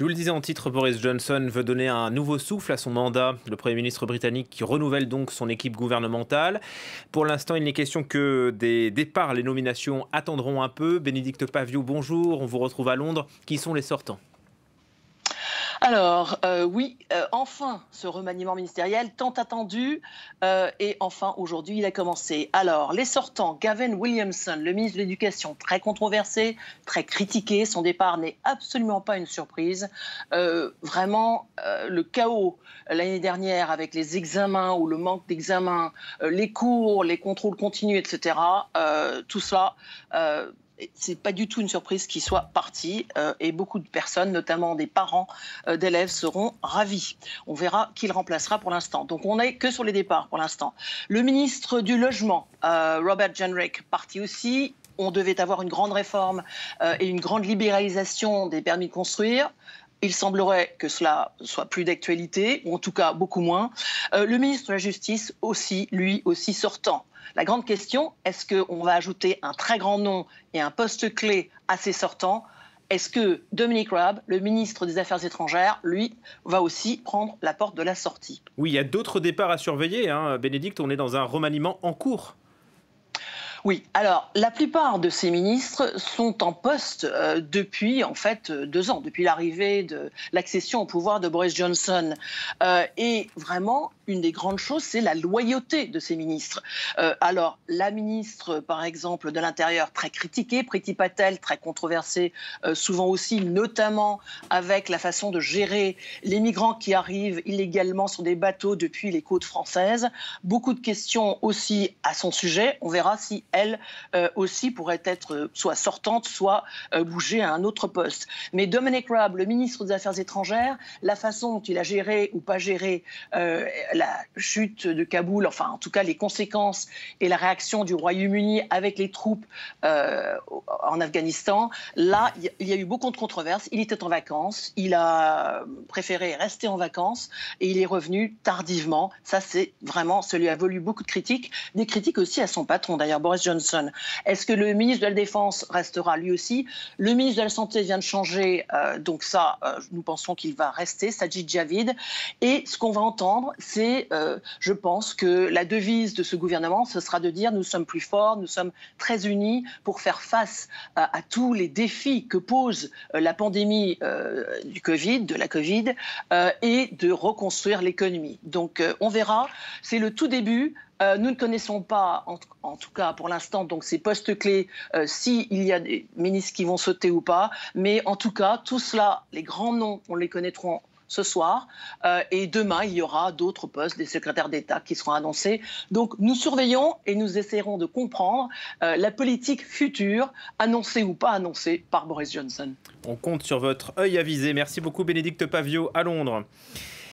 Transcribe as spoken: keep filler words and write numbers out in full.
Je vous le disais en titre, Boris Johnson veut donner un nouveau souffle à son mandat. Le Premier ministre britannique qui renouvelle donc son équipe gouvernementale. Pour l'instant, il n'est question que des départs. Les nominations attendront un peu. Bénédicte Paviot, bonjour. On vous retrouve à Londres. Qui sont les sortants ? Alors, euh, oui, euh, enfin, ce remaniement ministériel tant attendu, euh, et enfin, aujourd'hui, il a commencé. Alors, les sortants, Gavin Williamson, le ministre de l'Éducation, très controversé, très critiqué, son départ n'est absolument pas une surprise. Euh, vraiment, euh, le chaos l'année dernière avec les examens ou le manque d'examens, euh, les cours, les contrôles continus, et cetera, euh, tout cela... Euh, c'est pas du tout une surprise qu'il soit parti euh, et beaucoup de personnes, notamment des parents euh, d'élèves, seront ravis. On verra qui le remplacera pour l'instant. Donc on n'est que sur les départs pour l'instant. Le ministre du Logement, euh, Robert Jenrick, parti aussi. On devait avoir une grande réforme euh, et une grande libéralisation des permis de construire. Il semblerait que cela soit plus d'actualité, ou en tout cas beaucoup moins. Euh, le ministre de la Justice aussi, lui aussi sortant. La grande question, est-ce qu'on va ajouter un très grand nom et un poste clé à ces sortants? Est-ce que Dominic Raab, le ministre des Affaires étrangères, lui, va aussi prendre la porte de la sortie? Oui, il y a d'autres départs à surveiller, hein. Bénédicte, on est dans un remaniement en cours. Oui, alors la plupart de ces ministres sont en poste euh, depuis en fait deux ans, depuis l'arrivée de l'accession au pouvoir de Boris Johnson. Euh, et vraiment, une des grandes choses, c'est la loyauté de ces ministres. Euh, alors la ministre, par exemple, de l'Intérieur, très critiquée, Priti Patel, très controversée, euh, souvent aussi, notamment avec la façon de gérer les migrants qui arrivent illégalement sur des bateaux depuis les côtes françaises. Beaucoup de questions aussi à son sujet. On verra si elle euh, aussi pourrait être soit sortante, soit euh, bougée à un autre poste. Mais Dominic Raab, le ministre des Affaires étrangères, la façon dont il a géré ou pas géré euh, la chute de Kaboul, enfin en tout cas les conséquences et la réaction du Royaume-Uni avec les troupes euh, en Afghanistan, là il y a eu beaucoup de controverses. Il était en vacances, il a préféré rester en vacances et il est revenu tardivement. Ça c'est vraiment, ça lui a valu beaucoup de critiques, des critiques aussi à son patron d'ailleurs, Boris Johnson. Est-ce que le ministre de la Défense restera lui aussi? Le ministre de la Santé vient de changer, euh, donc ça, euh, nous pensons qu'il va rester, Sajid Javid. Et ce qu'on va entendre, c'est, euh, je pense, que la devise de ce gouvernement, ce sera de dire nous sommes plus forts, nous sommes très unis pour faire face euh, à tous les défis que pose euh, la pandémie euh, du Covid, de la Covid, euh, et de reconstruire l'économie. Donc, euh, on verra. C'est le tout début. Euh, nous ne connaissons pas, en, en tout cas pour l'instant, donc ces postes clés, euh, s'il y a des ministres qui vont sauter ou pas. Mais en tout cas, tout cela, les grands noms, on les connaîtra ce soir. Euh, et demain, il y aura d'autres postes, des secrétaires d'État qui seront annoncés. Donc nous surveillons et nous essaierons de comprendre euh, la politique future, annoncée ou pas annoncée par Boris Johnson. On compte sur votre œil avisé. Merci beaucoup Bénédicte Paviot à Londres.